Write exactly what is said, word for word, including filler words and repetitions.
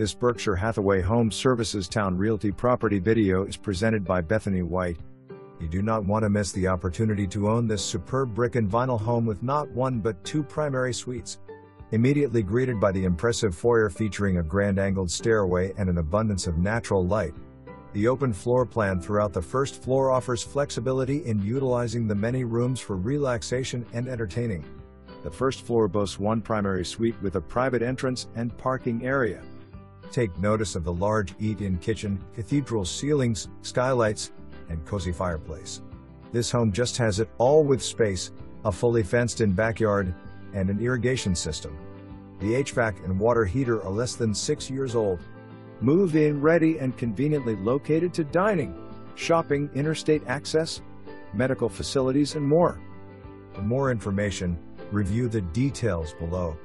This Berkshire Hathaway Home Services Towne Realty property video is presented by Bethany White. You do not want to miss the opportunity to own this superb brick and vinyl home with not one but two primary suites. Immediately greeted by the impressive foyer featuring a grand angled stairway and an abundance of natural light, the open floor plan throughout the first floor offers flexibility in utilizing the many rooms for relaxation and entertaining. The first floor boasts one primary suite with a private entrance and parking area. Take notice of the large eat-in kitchen, cathedral ceilings, skylights, and cozy fireplace. This home just has it all, with space, a fully fenced-in backyard, and an irrigation system. The H V A C and water heater are less than six years old. Move-in ready and conveniently located to dining, shopping, interstate access, medical facilities, and more. For more information, review the details below.